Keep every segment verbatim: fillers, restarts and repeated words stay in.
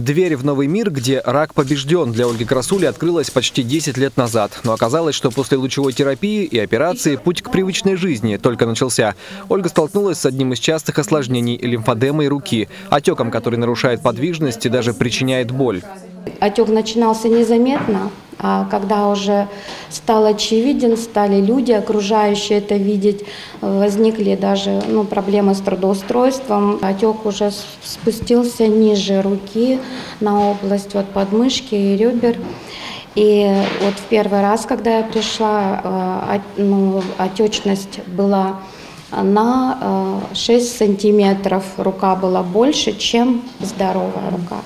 Дверь в новый мир, где рак побежден, для Ольги Красули открылась почти десять лет назад. Но оказалось, что после лучевой терапии и операции путь к привычной жизни только начался. Ольга столкнулась с одним из частых осложнений – лимфодемой руки, отеком, который нарушает подвижность и даже причиняет боль. Отек начинался незаметно, а когда уже стал очевиден, стали люди, окружающие это видеть, возникли даже ну, проблемы с трудоустройством. Отек уже спустился ниже руки, на область вот, подмышки и ребер. И вот в первый раз, когда я пришла, ну, отечность была на шесть сантиметров, рука была больше, чем здоровая рука.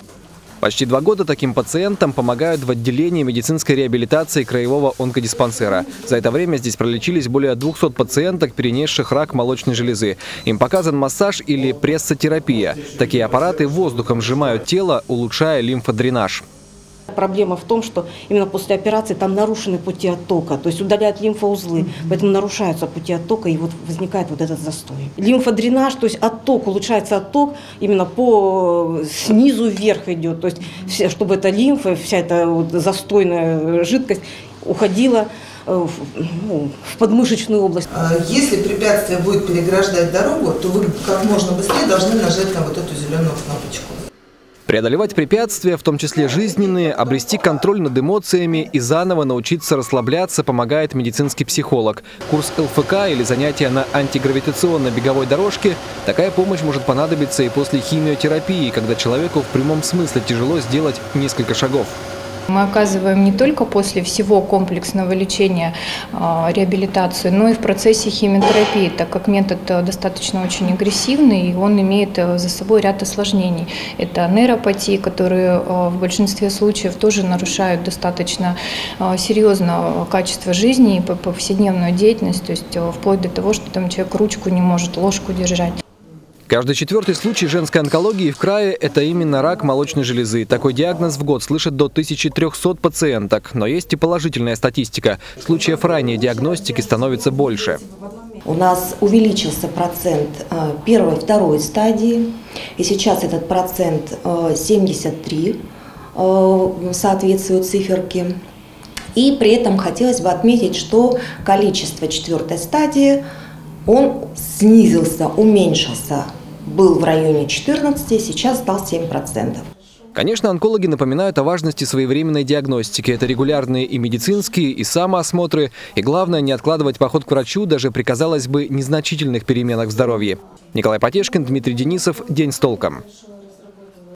Почти два года таким пациентам помогают в отделении медицинской реабилитации краевого онкодиспансера. За это время здесь пролечились более двухсот пациенток, перенесших рак молочной железы. Им показан массаж или прессотерапия. Такие аппараты воздухом сжимают тело, улучшая лимфодренаж. Проблема в том, что именно после операции там нарушены пути оттока, то есть удаляют лимфоузлы, поэтому нарушаются пути оттока, и вот возникает вот этот застой. Лимфодренаж, то есть отток, улучшается отток, именно по снизу вверх идет, то есть чтобы эта лимфа, вся эта вот застойная жидкость уходила в, ну, в подмышечную область. Если препятствие будет переграждать дорогу, то вы как можно быстрее должны нажать на вот эту зеленую кнопочку. Преодолевать препятствия, в том числе жизненные, обрести контроль над эмоциями и заново научиться расслабляться помогает медицинский психолог. Курс ЛФК или занятия на антигравитационно-беговой дорожке – такая помощь может понадобиться и после химиотерапии, когда человеку в прямом смысле тяжело сделать несколько шагов. Мы оказываем не только после всего комплексного лечения э, реабилитацию, но и в процессе химиотерапии, так как метод достаточно очень агрессивный, и он имеет за собой ряд осложнений. Это нейропатии, которые э, в большинстве случаев тоже нарушают достаточно э, серьезно качество жизни и повседневную деятельность, то есть э, вплоть до того, что там человек ручку не может, ложку держать. Каждый четвертый случай женской онкологии в крае – это именно рак молочной железы. Такой диагноз в год слышат до тысячи трёхсот пациенток. Но есть и положительная статистика. Случаев ранней диагностики становится больше. У нас увеличился процент первой, второй стадии. И сейчас этот процент семьдесят три, соответствуют циферке. И при этом хотелось бы отметить, что количество четвертой стадии – он снизился, уменьшился, был в районе четырнадцати, сейчас стал семь процентов. Конечно, онкологи напоминают о важности своевременной диагностики. Это регулярные и медицинские, и самоосмотры. И главное, не откладывать поход к врачу даже при, казалось бы, незначительных переменах в здоровье. Николай Потешкин, Дмитрий Денисов. День с толком.